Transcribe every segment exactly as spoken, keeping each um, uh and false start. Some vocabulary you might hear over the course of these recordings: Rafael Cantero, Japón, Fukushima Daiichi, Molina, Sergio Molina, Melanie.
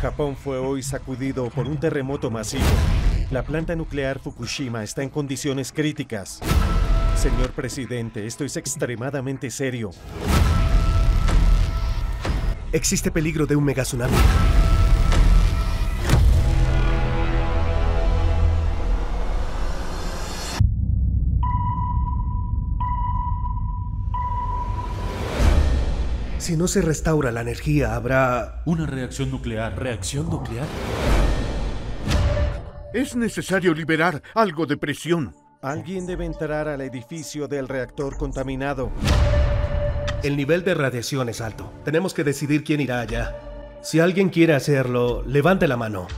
Japón fue hoy sacudido por un terremoto masivo. La planta nuclear Fukushima está en condiciones críticas. Señor presidente, esto es extremadamente serio. Existe peligro de un megatsunami. Si no se restaura la energía, habrá... una reacción nuclear. ¿Reacción nuclear? Es necesario liberar algo de presión. Alguien debe entrar al edificio del reactor contaminado. El nivel de radiación es alto. Tenemos que decidir quién irá allá. Si alguien quiere hacerlo, levante la mano.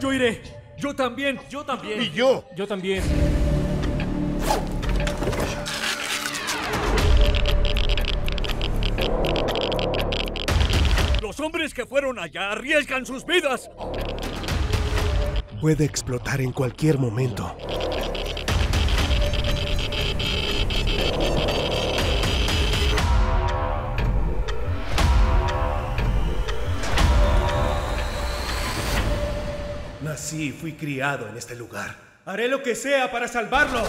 Yo iré. Yo también. Yo también. Y yo. Yo también. Los hombres que fueron allá arriesgan sus vidas. Puede explotar en cualquier momento. Nací y fui criado en este lugar. Haré lo que sea para salvarlo.